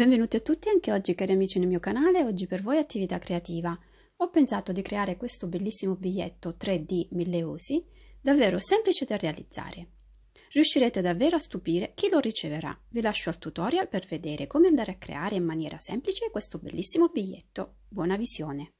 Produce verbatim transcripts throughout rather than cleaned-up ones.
Benvenuti a tutti anche oggi, cari amici, nel mio canale. Oggi per voi attività creativa. Ho pensato di creare questo bellissimo biglietto tre D mille usi, davvero semplice da realizzare. Riuscirete davvero a stupire chi lo riceverà. Vi lascio al tutorial per vedere come andare a creare in maniera semplice questo bellissimo biglietto. Buona visione!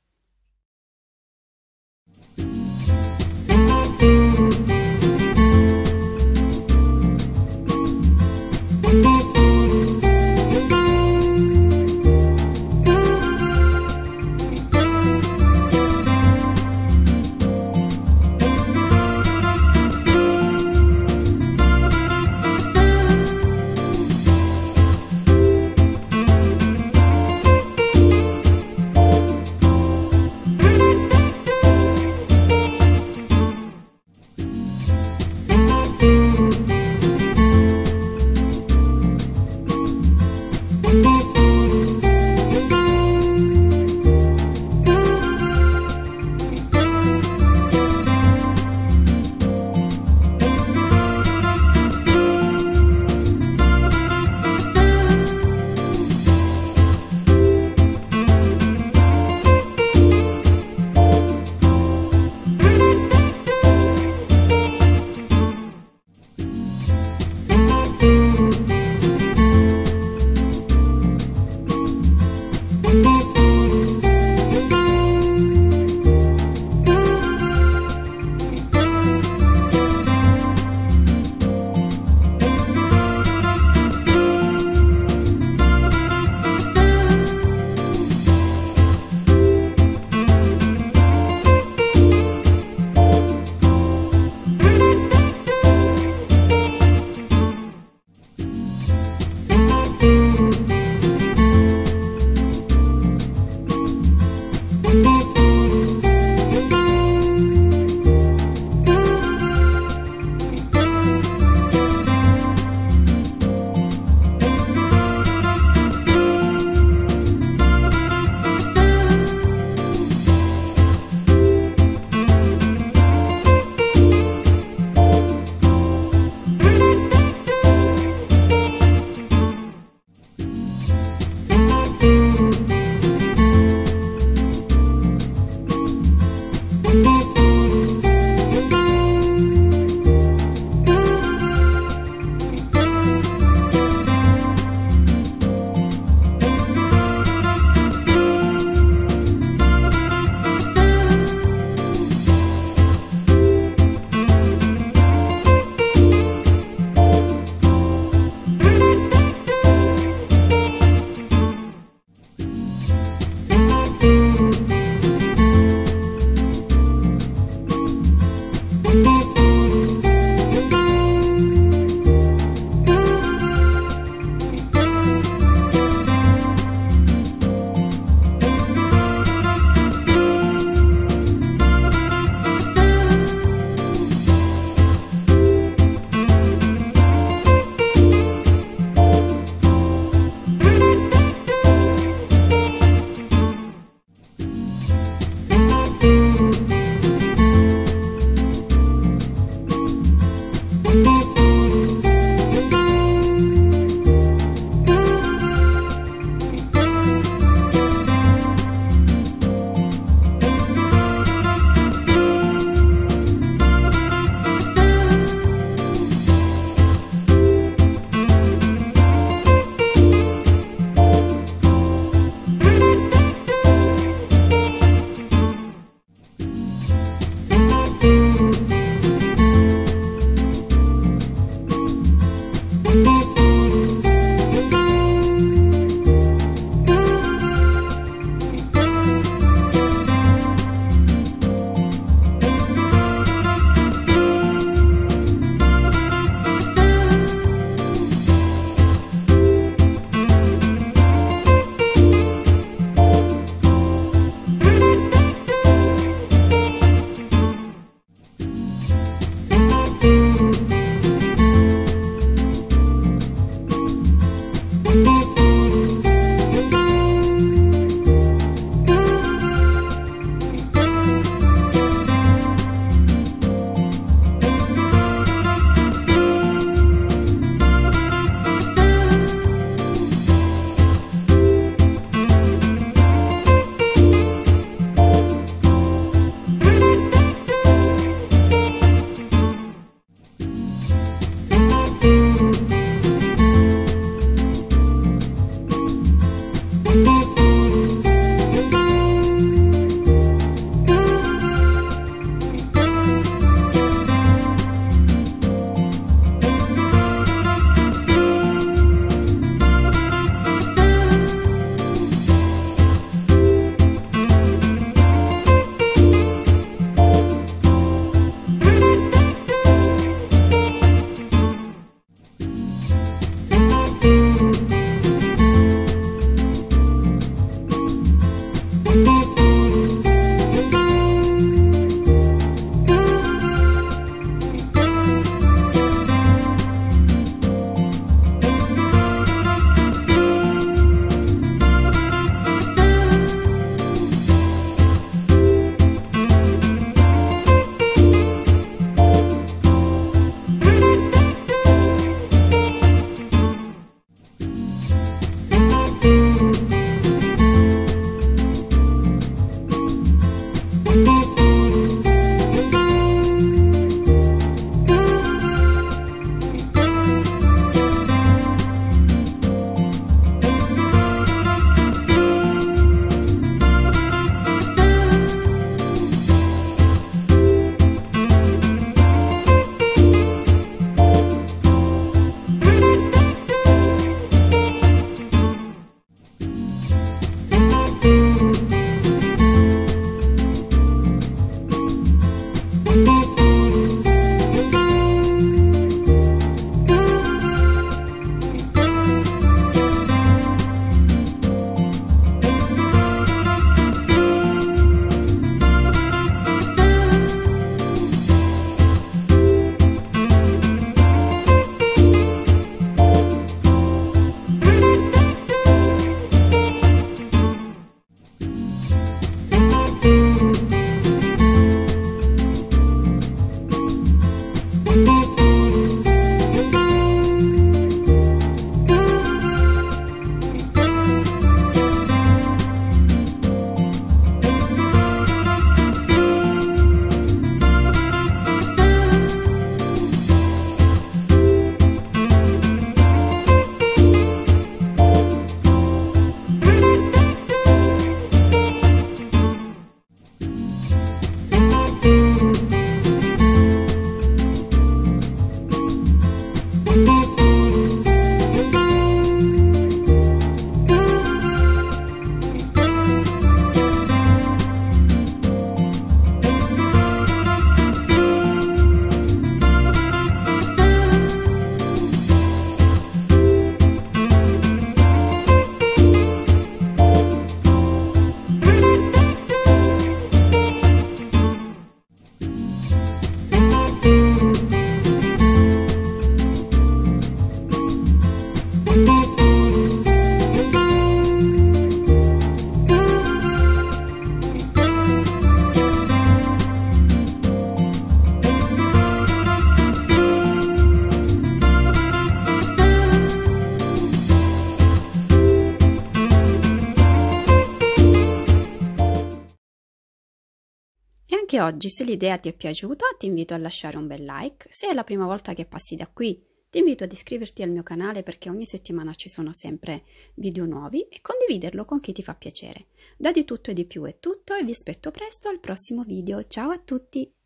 Anche oggi, se l'idea ti è piaciuta, ti invito a lasciare un bel like. Se è la prima volta che passi da qui, ti invito ad iscriverti al mio canale, perché ogni settimana ci sono sempre video nuovi, e condividerlo con chi ti fa piacere. Da Di tutto e di più è tutto, e vi aspetto presto al prossimo video. Ciao a tutti!